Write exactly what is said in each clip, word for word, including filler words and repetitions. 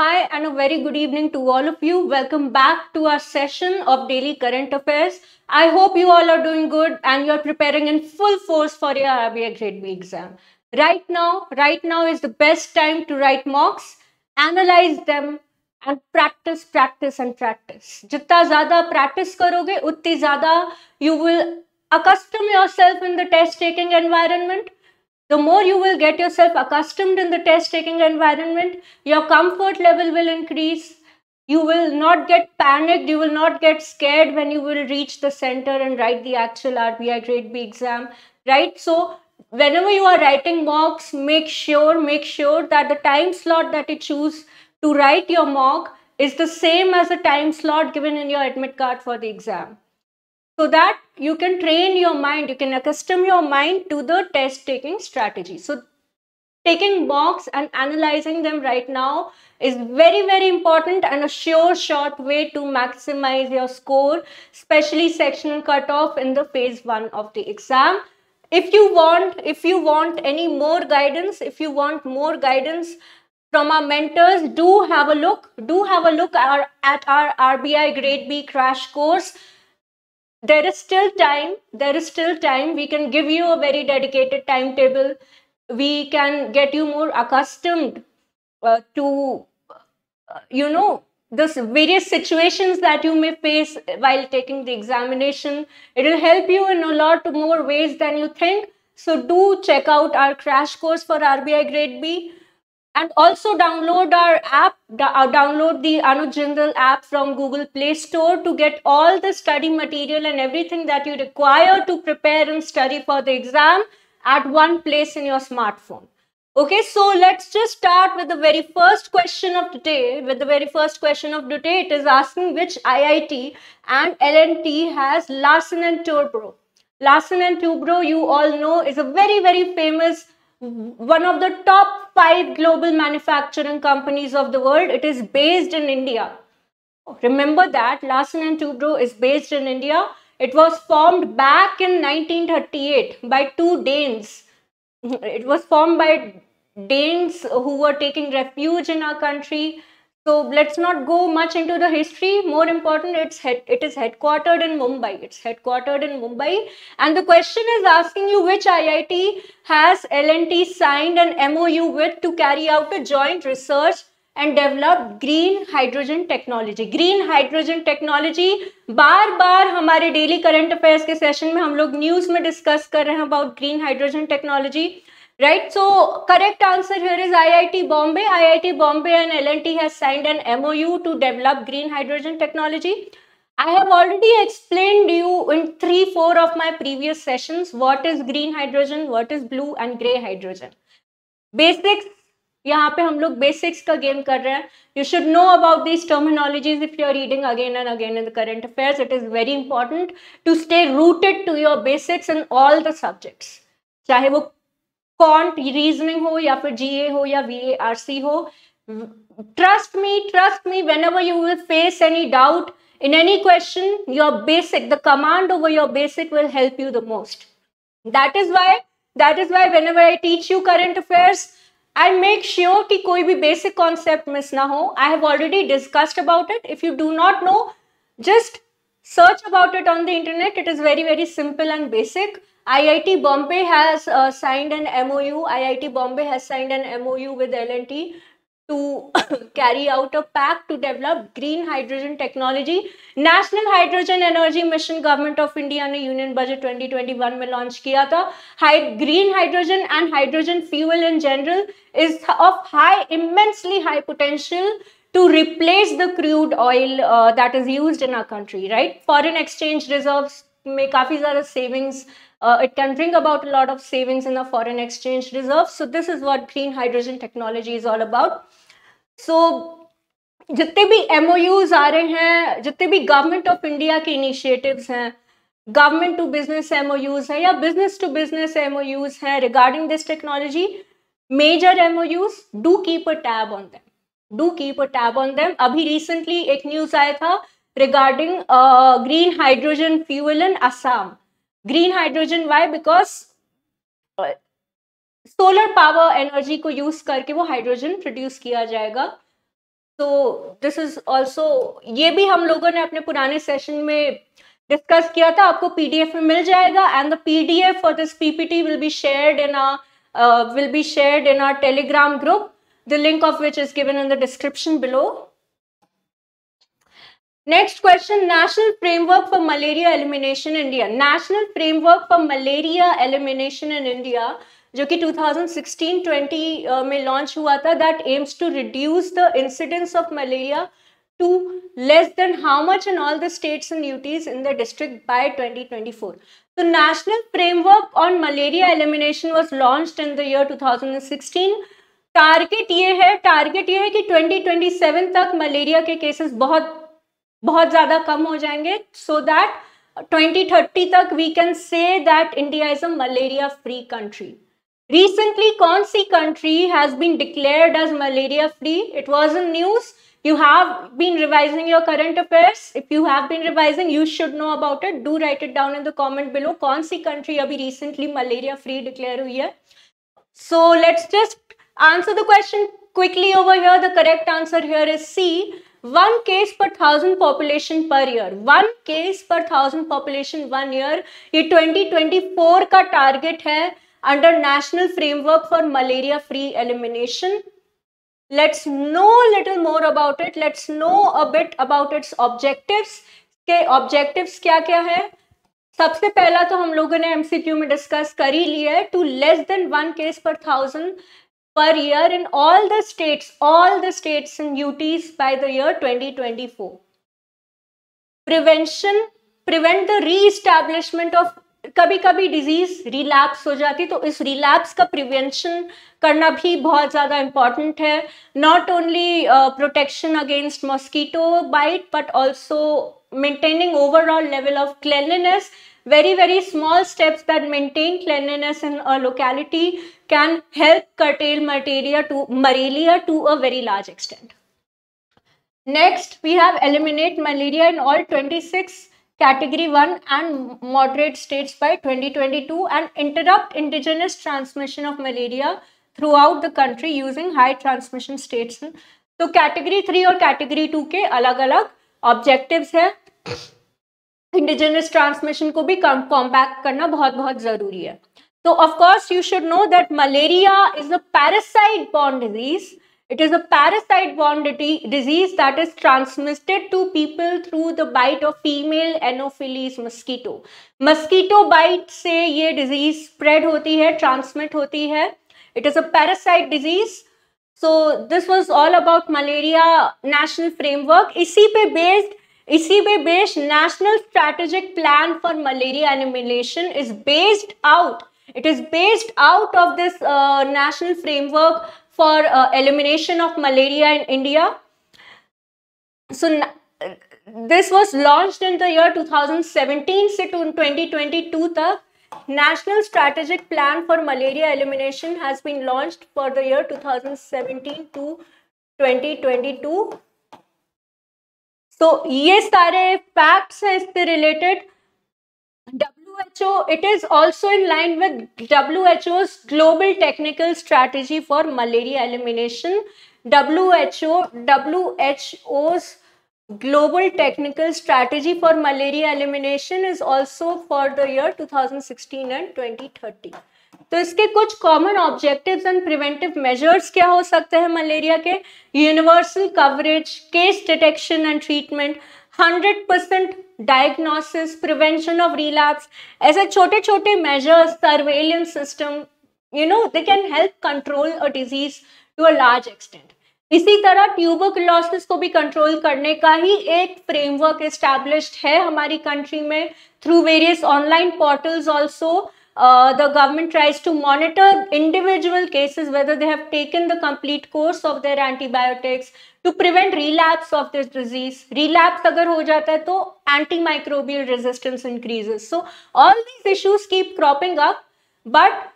Hi and a very good evening to all of you. Welcome back to our session of Daily Current Affairs. I hope you all are doing good and you're preparing in full force for your R B I Grade B exam. Right now, right now is the best time to write mocks, analyze them and practice, practice and practice. Jitna zyada practice karoge, utni zyada you will accustom yourself in the test taking environment. The more you will get yourself accustomed in the test-taking environment, your comfort level will increase. You will not get panicked. You will not get scared when you will reach the center and write the actual R B I Grade B exam, right? So whenever you are writing mocks, make sure, make sure that the time slot that you choose to write your mock is the same as the time slot given in your admit card for the exam. So that you can train your mind, you can accustom your mind to the test taking strategy. So taking mocks and analyzing them right now is very, very important and a sure short way to maximize your score, especially sectional cutoff in the phase one of the exam. If you want, if you want any more guidance, if you want more guidance from our mentors, do have a look, do have a look at our, at our R B I Grade B crash course. There is still time, there is still time. We can give you a very dedicated timetable. We can get you more accustomed uh, to, uh, you know, the various situations that you may face while taking the examination. It will help you in a lot more ways than you think. So do check out our crash course for R B I Grade B. And also download our app, download the Anuj Jindal app from Google Play Store to get all the study material and everything that you require to prepare and study for the exam at one place in your smartphone. Okay, so let's just start with the very first question of today. With the very first question of today, it is asking which I I T and L and T has Larsen and Toubro. Larsen and Toubro, you all know, is a very, very famous one of the top five global manufacturing companies of the world. It is based in India. Remember that Larsen and Toubro is based in India. It was formed back in nineteen thirty-eight by two Danes. It was formed by Danes who were taking refuge in our country. So let's not go much into the history. More important, it's head, it is headquartered in Mumbai. It's headquartered in Mumbai. And the question is asking you which I I T has L and T signed an M O U with to carry out a joint research and develop green hydrogen technology. Green hydrogen technology. बार बार हमारे daily current affairs के session में हम लोग news में discuss कर रहे हैं about green hydrogen technology. Right, so correct answer here is I I T Bombay. I I T Bombay and L and T has signed an M O U to develop green hydrogen technology. I have already explained to you in three, four of my previous sessions what is green hydrogen, what is blue and grey hydrogen. Basics, यहाँ पे हम लोग basics का game कर रहे हैं. You should know about these terminologies if you are reading again and again in the current affairs. It is very important to stay rooted to your basics in all the subjects. चाहे वो Quant, reasoning ho, ya fir G A ho, ya V A R C ho. Trust me, trust me, whenever you will face any doubt in any question, your basic, the command over your basic will help you the most. That is why, that is why whenever I teach you current affairs, I make sure ki koi bhi basic concept miss na ho. I have already discussed about it. If you do not know, just search about it on the internet. It is very, very simple and basic. I I T Bombay has uh, signed an M O U. I I T Bombay has signed an M O U with L and T to carry out a pact to develop green hydrogen technology. National Hydrogen Energy Mission, Government of India ने Union Budget twenty twenty-one में launch किया था. High, green hydrogen and hydrogen fuel in general is of high, immensely high potential to replace the crude oil uh, that is used in our country. Right? Foreign exchange reserves में काफी ज़्यादा savings. Uh, it can bring about a lot of savings in the foreign exchange reserve. So this is what green hydrogen technology is all about. So, जितने भी M O Us आ रहे हैं, जितने भी government of India के initiatives हैं, government to business M O Us हैं या business to business M O Us हैं regarding this technology, major M O Us, do keep a tab on them. Do keep a tab on them. अभी recently एक news आया था regarding uh, green hydrogen fuel in Assam. Green hydrogen, why? Because uh, solar power energy को use करके वो hydrogen produce किया जाएगा. So this is also, ये भी हम लोगों ने अपने पुराने session में discuss किया था, आपको P D F में मिल जाएगा, and the P D F for this P P T will be shared in our uh, will be shared in our Telegram group, the link of which is given in the description below. Next question, National Framework for Malaria Elimination in India. National Framework for Malaria Elimination in India, which was twenty sixteen twenty launched in twenty sixteen twenty, that aims to reduce the incidence of malaria to less than how much in all the states and U Ts in the district by twenty twenty-four. The National Framework on Malaria Elimination was launched in the year twenty sixteen. Target ये है, target ये है कि twenty twenty-seven तक malaria के cases बहुत बहुत ज़्यादा कम हो जाएंगे, so that twenty thirty तक we can say that India is a malaria-free country. Recently, कौन सी country has been declared as malaria-free? It was in news. You have been revising your current affairs. If you have been revising, you should know about it. Do write it down in the comment below. कौन सी country अभी recently malaria-free declare हुई है? So let's just answer the question quickly over here. The correct answer here is C. One case per thousand population per year. One case per thousand population one year. ये twenty twenty-four का target है under National Framework for Malaria-Free Elimination. Let's know a little more about it. Let's know a bit about its objectives. के objectives क्या क्या है? सबसे पहला तो हम लोगों ने M C Q में discuss कर ही लिया है. To less than one case per thousand per year in all the states, all the states and U Ts by the year twenty twenty-four. Prevention, prevent the re-establishment of, कभी-कभी disease relapse हो जाती, तो इस relapse का prevention करना भी बहुत ज़्यादा important है. Not only uh, protection against mosquito bite, but also maintaining overall level of cleanliness. Very, very small steps that maintain cleanliness in a locality can help curtail malaria to, malaria to a very large extent. Next, we have eliminate malaria in all twenty-six category one and moderate states by twenty twenty-two and interrupt indigenous transmission of malaria throughout the country using high transmission states. So, category three or category two के अलग-अलग objectives है. Indigenous transmission को भी combat करना बहुत बहुत जरूरी है. So of course you should know that malaria is a parasite-borne disease. It is a parasite-borne disease that is transmitted to people through the bite of female Anopheles mosquito. Mosquito bite से ये disease spread होती है, transmit होती है. It is a parasite disease. So this was all about malaria national framework. इसी पे based इसी पे based National Strategic Plan for Malaria Elimination is based out. It is based out of this uh, National Framework for uh, Elimination of Malaria in India. So this was launched in the year twenty seventeen to twenty twenty-two. The National Strategic Plan for Malaria Elimination has been launched for the year twenty seventeen to twenty twenty-two. So, these are facts related. W H O, it is also in line with W H O's Global Technical Strategy for Malaria Elimination. W H O, W H O's Global Technical Strategy for Malaria Elimination is also for the year twenty sixteen and twenty thirty. तो इसके कुछ common objectives and preventive measures क्या हो सकते हैं malaria के? Universal coverage, case detection and treatment, one hundred percent diagnosis, prevention of relapse. ऐसे छोटे-छोटे measures, surveillance system, you know, they can help control a disease to a large extent. इसी तरह tuberculosis को भी control करने का ही एक framework established है हमारी country में through various online portals also. Uh, the government tries to monitor individual cases, whether they have taken the complete course of their antibiotics to prevent relapse of this disease. Relapse agar ho jata hai, to antimicrobial resistance increases. So all these issues keep cropping up, but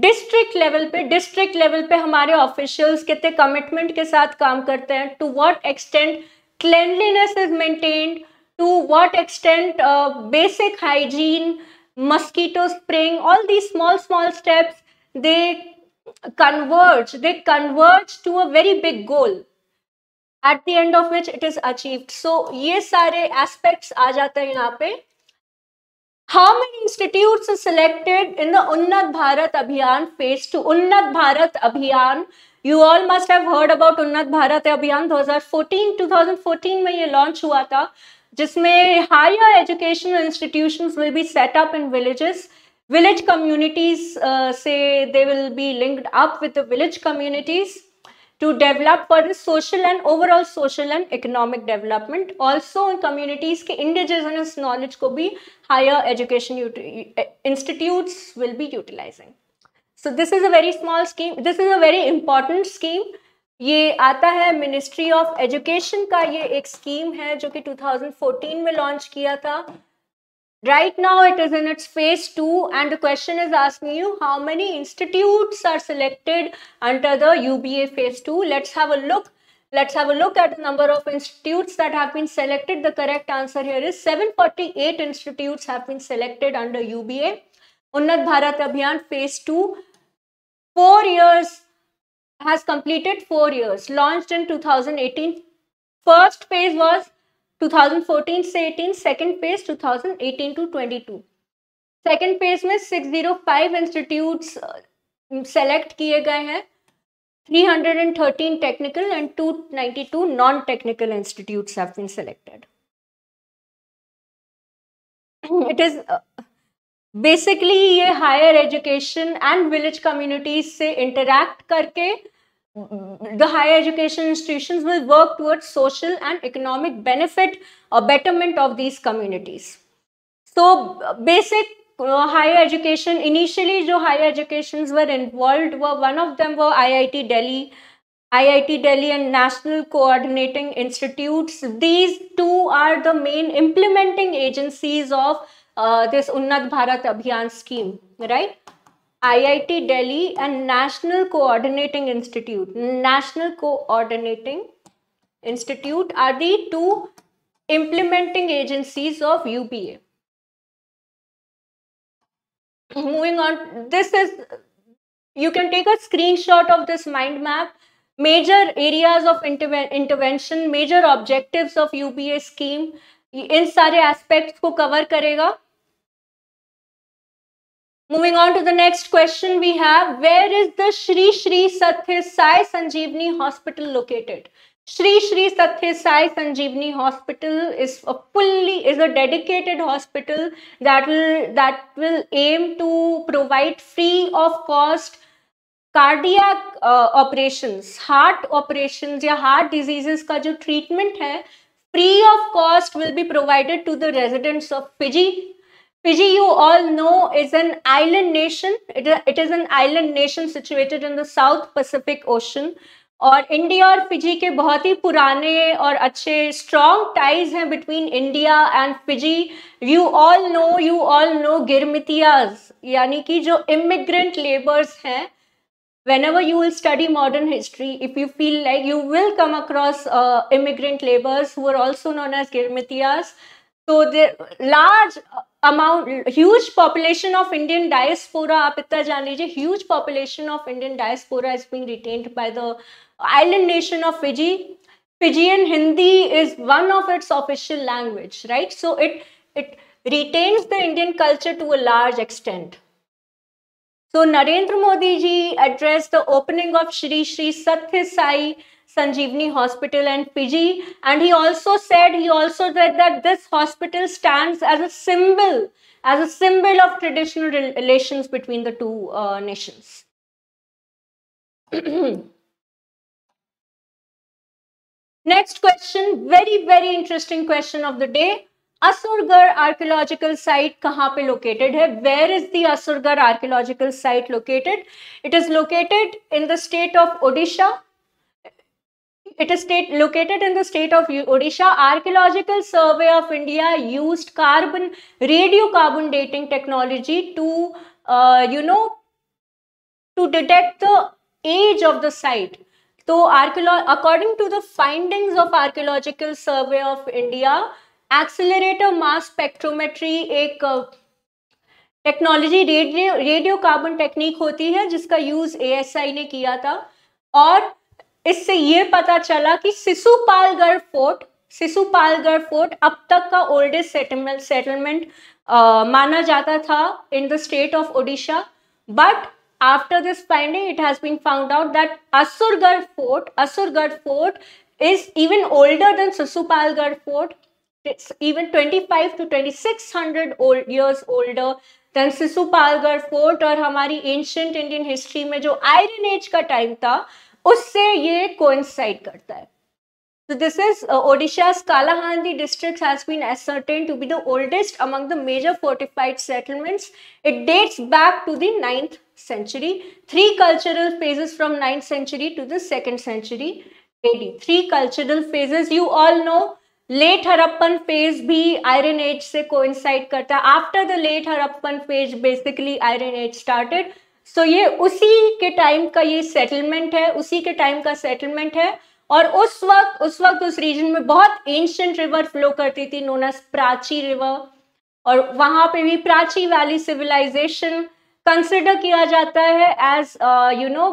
district level pe, district level pe hamare officials kitne commitment ke saath kaam karte hain, to what extent cleanliness is maintained, to what extent uh, basic hygiene, mosquito spraying, all these small, small steps, they converge, they converge to a very big goal. at the end of which it is achieved. So ये सारे aspects आ जाते हैं यहाँ पे. How many institutes are selected in the Unnat Bharat Abhiyan phase two? Unnat Bharat Abhiyan, you all must have heard about Unnat Bharat Abhiyan. twenty fourteen में ये launch हुआ था, जिसमें higher educational institutions will be set up in villages. Village communities uh, say they will be linked up with the village communities to develop for the social and overall social and economic development. Also in communities ke indigenous knowledge ko bhi higher education institutes will be utilizing. So this is a very small scheme. This is a very important scheme. Ye aata hai Ministry of Education ka, ye ek scheme hai jo ki twenty fourteen mein launch kiya tha. Right now it is in its phase two, and the question is asking you how many institutes are selected under the U B A phase two. Let's have a look. Let's have a look at the number of institutes that have been selected. The correct answer here is seven hundred forty-eight institutes have been selected under U B A. Unnat Bharat Abhiyan phase two. Four years has completed four years. Launched in two thousand eighteen. First phase was twenty fourteen to eighteen, second phase twenty eighteen to twenty-two. Second phase में six hundred five institutes select किए गए हैं, three hundred thirteen technical and two hundred ninety-two non-technical institutes have been selected. It is uh, basically ये higher education and village communities से interact करके the higher education institutions will work towards social and economic benefit or betterment of these communities. So basic uh, higher education, initially jo higher educations were involved, were one of them were I I T Delhi, I I T Delhi and National Coordinating Institutes. These two are the main implementing agencies of uh, this Unnat Bharat Abhiyan scheme, right? I I T Delhi and National Coordinating Institute. National Coordinating Institute are the two implementing agencies of U B A. Moving on, this is, you can take a screenshot of this mind map. Major areas of interve- intervention, major objectives of U B A scheme. In सारे aspects को cover करेगा. Moving on to the next question we have, where is the Shri Shri Sathya Sai Sanjeevani Hospital located? Shri Shri Sathya Sai Sanjeevani Hospital is a fully, is a dedicated hospital that will, that will aim to provide free of cost cardiac uh, operations, heart operations ya heart diseases ka jo treatment hai, free of cost will be provided to the residents of Fiji. Fiji, you all know, is an island nation. It is an island nation situated in the South Pacific Ocean. और India और Fiji के बहुत ही पुराने और अच्छे strong ties हैं between India and Fiji. You all know, you all know Girmitiyas, यानी कि जो immigrant laborers हैं. Whenever you will study modern history, if you feel like you will come across uh, immigrant laborers who are also known as Girmitiyas. So the large amount, huge population of Indian diaspora, aap itna jaan lijiye, huge population of Indian diaspora is being retained by the island nation of Fiji. Fijian Hindi is one of its official language, right? So it, it retains the Indian culture to a large extent. So Narendra Modi ji addressed the opening of Shri Shri Sathya Sai Sanjeevani Hospital in Fiji, and he also said, he also said that this hospital stands as a symbol, as a symbol of traditional relations between the two uh, nations. Next question, very, very interesting question of the day. Asurgarh archaeological site kahan pe located hai? Where is the Asurgarh archaeological site located? It is located in the state of Odisha. It is state located in the state of Odisha. Archaeological Survey of India used carbon, radiocarbon dating technology to, uh, you know, to detect the age of the site. So, according to the findings of Archaeological Survey of India, accelerator mass spectrometry ek uh, technology radio, radiocarbon technique hoti hai, jiska use A S I ne kiya tha. Aur इससे ये पता चला कि सिसुपालगढ़ fort सिसुपालगढ़ fort अब तक का oldest settlement settlement माना जाता था in the state of Odisha, but after this finding it has been found out that Asurgarh fort Asurgarh fort is even older than Sisupalgarh Fort. It's even twenty-five to twenty-six hundred years older than Sisupalgarh Fort. और हमारी ancient Indian history में जो Iron Age का time था उससे ये coincide करता है. So this is uh, Odisha's Kalahandi district has been ascertained to be the oldest among the major fortified settlements. It dates back to the ninth century. Three cultural phases from ninth century to the second century. Three cultural phases you all know. Late Harappan phase भी Iron Age से coincide करता. After the late Harappan phase basically Iron Age started. So ये उसी के time का ये settlement है, उसी के time का settlement है. और उस वक्त उस वक्त उस region में बहुत ancient river flow करती थी known as प्राची river, और वहाँ पे भी प्राची valley civilization consider किया जाता है as uh, you know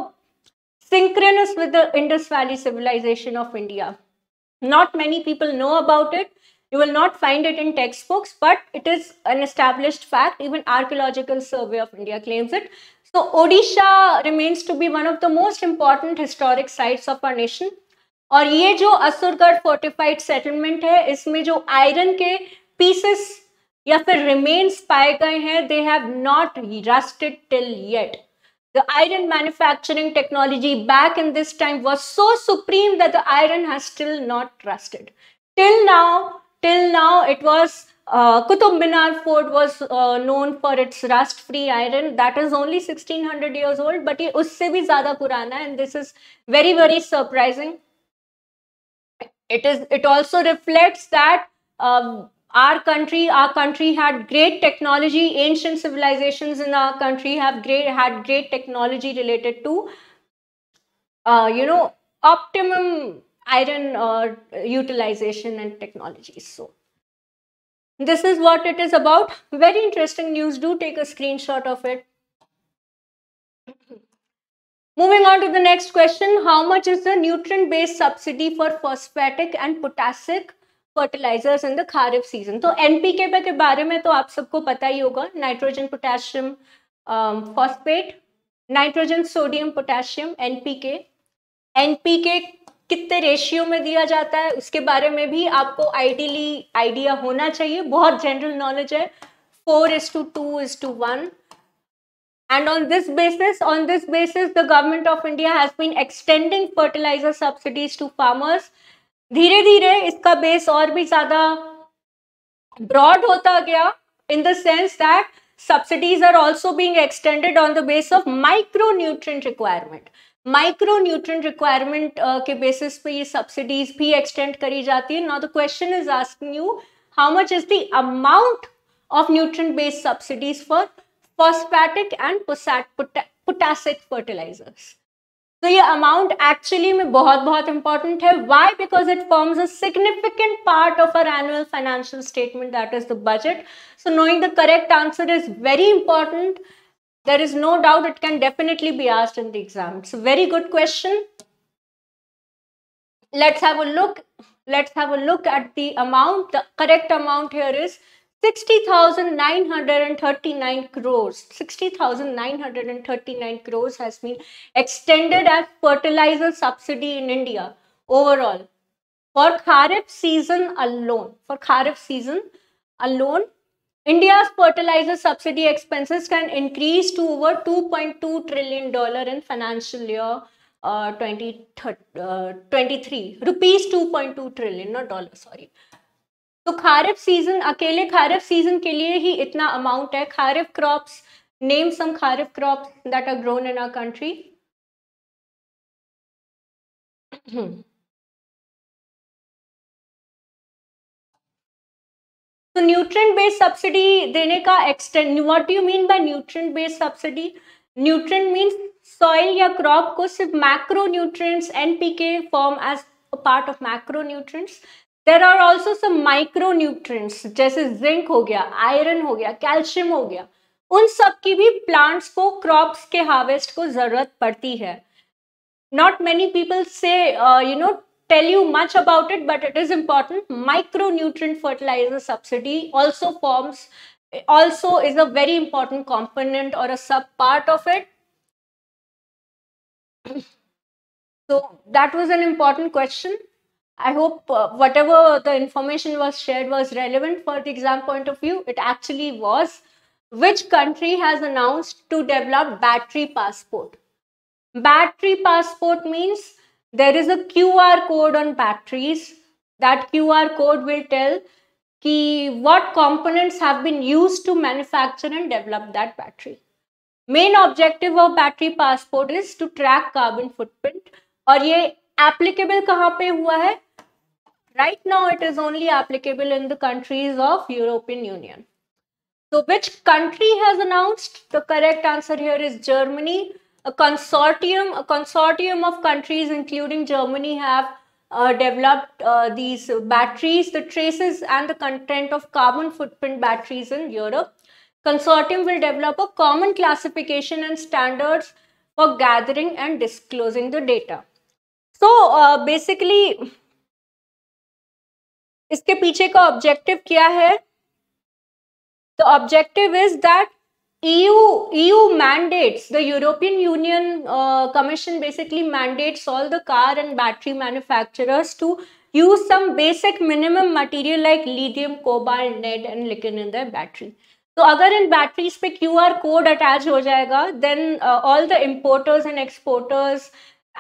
synchronous with the Indus Valley civilization of India. Not many people know about it. You will not find it in textbooks, but it is an established fact. Even Archaeological Survey of India claims it. So Odisha remains to be one of the most important historic sites of our nation. और ये जो Asurgarh fortified settlement है, इसमें जो iron के pieces या फिर remains पाए गए हैं, they have not rusted till yet. The iron manufacturing technology back in this time was so supreme that the iron has still not rusted. Till now, till now it was uh, Qutub Minar Fort was uh, known for its rust-free iron. That is only sixteen hundred years old, but ये उससे भी ज़्यादा पुराना है, and this is very very surprising. It is. It also reflects that. Um, Our country, our country had great technology. Ancient civilizations in our country have great had great technology related to, uh, you know, optimum iron uh, utilization and technologies. So, this is what it is about. Very interesting news. Do take a screenshot of it. Moving on to the next question: how much is the nutrient-based subsidy for phosphatic and potassic fertilisers in the kharif season? तो NPK के बारे में तो आप सबको पता ही होगा. Nitrogen potassium phosphate, nitrogen sodium potassium, NPK. NPK कितने रेशियो में दिया जाता है उसके बारे में भी आपको आइडियली आइडिया होना चाहिए. बहुत जनरल नॉलेज है. four is to two is to one. And on this basis, on this basis, the government of India has been extending fertilizer subsidies to farmers. धीरे धीरे इसका बेस और भी ज्यादा ब्रॉड होता गया in the sense that subsidies are also being extended on the base of micro nutrient requirement. Micro nutrient requirement के basis पे ये सब्सिडीज भी एक्सटेंड करी जाती है. Now the question is asking you how much is the amount of nutrient based subsidies for phosphatic and potassic fertilisers. तो ये amount actually में बहुत बहुत इंपॉर्टेंट है. Why? Because it forms a significant part of our annual financial statement, that is the budget. So knowing the correct answer is very important. There is no doubt it can definitely be asked in the exam. It's a very good question. Let's have a look let's have a look at the amount. The correct amount here is sixty thousand nine hundred thirty-nine crores. sixty thousand nine hundred thirty-nine crores has been extended as fertilizer subsidy in India overall for Kharif season alone. For Kharif season alone, India's fertilizer subsidy expenses can increase to over two point two trillion dollars in financial year uh, twenty twenty-three. Rupees two point two trillion, not dollar, sorry. तो kharif season, अकेले kharif season के लिए ही इतना amount है. Kharif crops, name some kharif crops that are grown in our country. तो nutrient based subsidy देने का extend, what do you mean by nutrient based subsidy? Nutrient means soil या क्रॉप को सिर्फ macro nutrients, NPK form as a part of macro nutrients. There are also some micro nutrients जैसे zinc हो गया, iron हो गया, calcium हो गया. उन सब की भी प्लांट्स को, क्रॉप्स के हार्वेस्ट को जरूरत पड़ती है. Not many people say, uh, you know, tell you much about it, but it is important. Micronutrient fertilizer subsidy also forms, also is a very important component or a sub-part of it. So that was an important question. I hope uh, whatever the information was shared was relevant for the exam point of view. It actually was. Which country has announced to develop battery passport? Battery passport means there is a Q R code on batteries. That Q R code will tell ki what components have been used to manufacture and develop that battery. Main objective of battery passport is to track carbon footprint. Aur ye applicable kahan pe hua hai? Right now it is only applicable in the countries of European Union. So which country has announced? The correct answer here is Germany. A consortium, a consortium of countries including Germany have uh, developed uh, these batteries, the traces and the content of carbon footprint batteries in Europe. Consortium will develop a common classification and standards for gathering and disclosing the data. So uh, basically, इसके पीछे का objective क्या है? The objective is that E U, E U mandates, the European Union uh, Commission basically mandates all the car and battery manufacturers to use some basic minimum material like lithium, cobalt, lead and nickel in their battery. So agar in batteries pe Q R code attached ho jayega, then uh, all the importers and exporters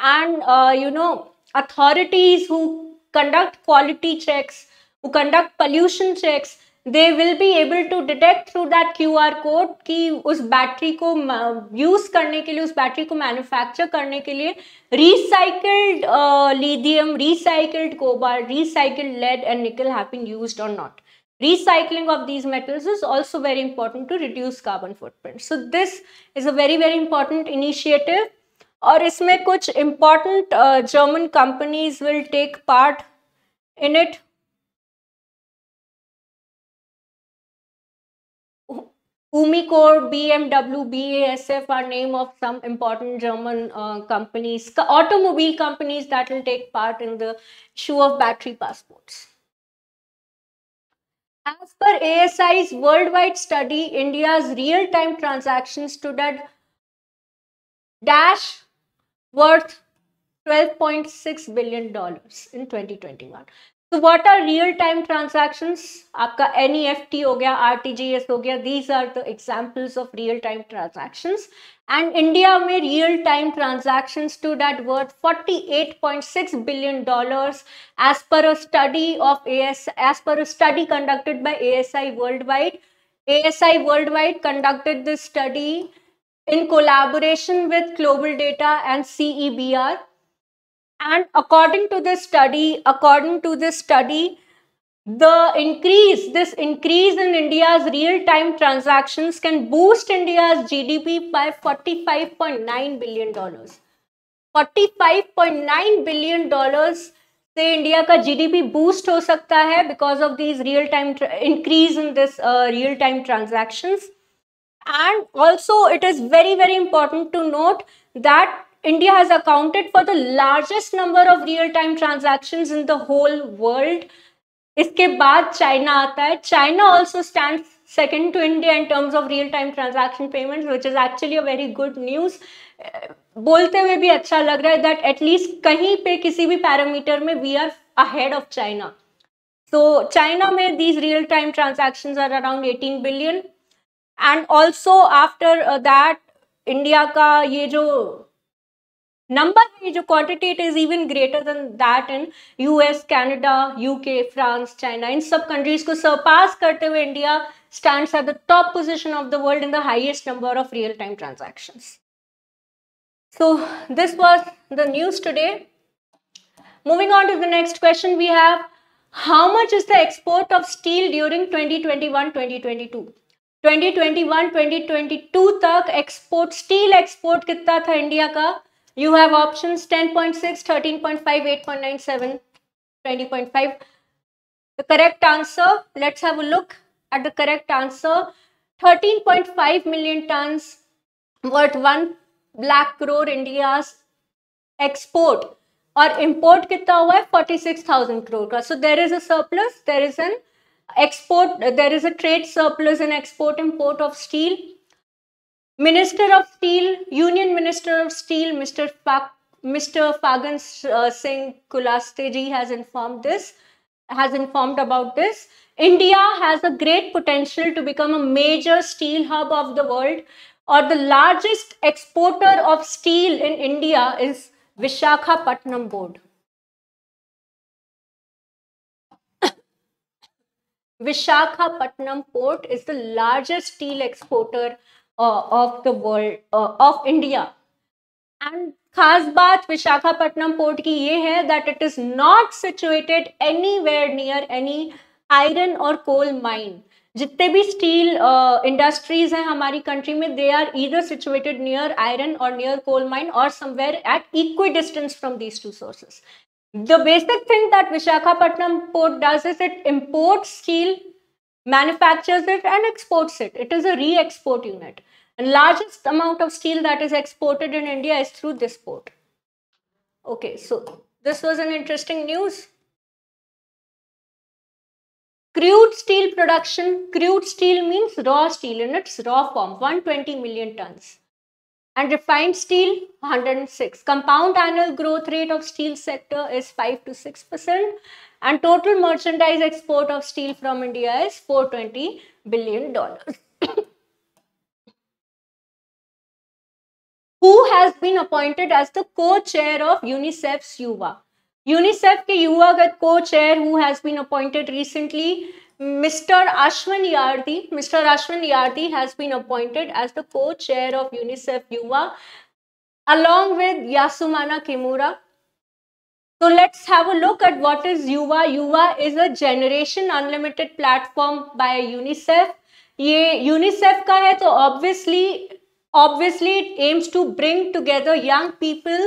and uh, you know, authorities who conduct quality checks, who conduct pollution checks, they will be able to detect through that Q R code कि उस battery को use करने के लिए, उस battery को manufacture करने के लिए recycled uh, lithium, recycled cobalt, recycled lead and nickel have been used or not. Recycling of these metals is also very important to reduce carbon footprint. So this is a very, very important initiative. और इसमें कुछ important uh, German companies will take part in it. Umicore, B M W, B A S F are name of some important German uh, companies, automobile companies that will take part in the issue of battery passports. As per A S I's worldwide study, India's real-time transactions stood at dash worth twelve point six billion dollars in twenty twenty-one. So what are real-time transactions? Aapka N E F T ho gaya, R T G S ho gaya. These are the examples of real-time transactions. And India made real-time transactions to that worth forty-eight point six billion dollars as per a study of AS, as per a study conducted by A S I Worldwide. A S I Worldwide conducted this study in collaboration with Global Data and C E B R. And according to this study, according to this study, the increase, this increase in India's real-time transactions can boost India's G D P by forty-five point nine billion dollars. forty-five point nine billion dollars say India ka G D P boost ho sakta hai because of these real-time increase in this uh, real-time transactions. And also, it is very, very important to note that India has accounted for the largest number of real-time transactions in the whole world. Iske baad China aata hai. China also stands second to India in terms of real-time transaction payments, which is actually a very good news. Bolte hue bhi acha lag raha hai that at least kahin pe kisi bhi parameter mein we are ahead of China. So China mein these real-time transactions are around eighteen billion. And also after that, India ka ye jo number, the quantity, it is even greater than that in U S, Canada, U K, France, China. In sub countries ko surpass karte hue India stands at the top position of the world in the highest number of real-time transactions. So this was the news today. Moving on to the next question we have, how much is the export of steel during twenty twenty-one twenty twenty-two? twenty twenty-one twenty twenty-two tak export, steel export kitna tha India ka? You have options ten point six, thirteen point five, eight point nine seven, twenty point five. The correct answer, let's have a look at the correct answer. thirteen point five million tons worth one lakh crore India's export, और import कितना हुआ है forty-six thousand crore का. So there is a surplus, there is an export, there is a trade surplus in export import of steel. Minister of Steel, Union Minister of Steel, Mister Fa Mister Fagan uh, Singh Kulasteji has informed this, has informed about this. India has a great potential to become a major steel hub of the world, or the largest exporter of steel in India is Vishakhapatnam Port. Vishakhapatnam Port is the largest steel exporter Uh, of the world, uh, of India. And khas baat Vishakhapatnam port ki ye hai that it is not situated anywhere near any iron or coal mine. Jitne bhi steel uh, industries hain hamari country mein, they are either situated near iron or near coal mine or somewhere at equidistance from these two sources. The basic thing that Vishakhapatnam port does is it imports steel, manufactures it and exports it. It is a re-export unit. The largest amount of steel that is exported in India is through this port. Okay, so this was an interesting news. Crude steel production. Crude steel means raw steel in its raw form, one hundred twenty million tons. And refined steel, one hundred six. Compound annual growth rate of steel sector is five to six percent. And total merchandise export of steel from India is four hundred twenty billion dollars. Who has been appointed as the co-chair of UNICEF's YUVA? UNICEF ke YUVA co-chair who has been appointed recently, Mister Ashwin Yardi. Mister Ashwin Yardi has been appointed as the co-chair of UNICEF YUVA along with Yasumana Kimura. So let's have a look at what is YUVA. YUVA is a Generation Unlimited platform by UNICEF. Ye UNICEF ka hai, so obviously, obviously it aims to bring together young people.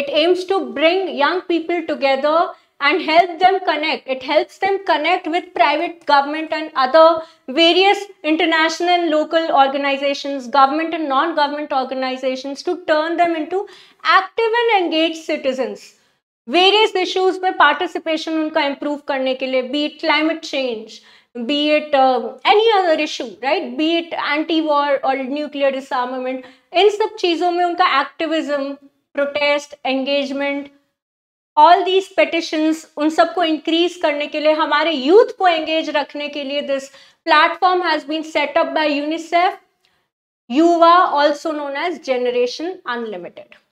It aims to bring young people together and help them connect. It helps them connect with private government and other various international and local organizations, government and non-government organizations to turn them into active and engaged citizens. Various issues में participation उनका improve करने के लिए, be it climate change, be it uh, any other issue, right? Be it anti-war or nuclear disarmament. इन सब चीजों में उनका activism, protest, engagement, all these petitions उन सबको increase करने के लिए, हमारे youth को engage रखने के लिए this platform has been set up by UNICEF, YUVA, also known as Generation Unlimited.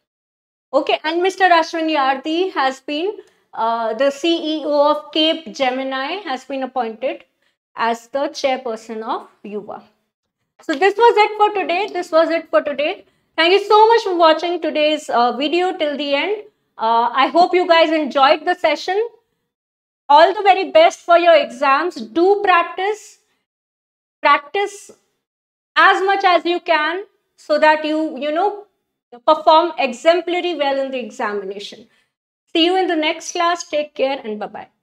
Okay, and Mister Ashwin Yardi has been, uh, the C E O of Cape Gemini has been appointed as the chairperson of YUVA. So this was it for today. This was it for today. Thank you so much for watching today's uh, video till the end. Uh, I hope you guys enjoyed the session. All the very best for your exams. Do practice. Practice as much as you can so that you, you know, perform exemplary well in the examination. See you in the next class. Take care and bye-bye.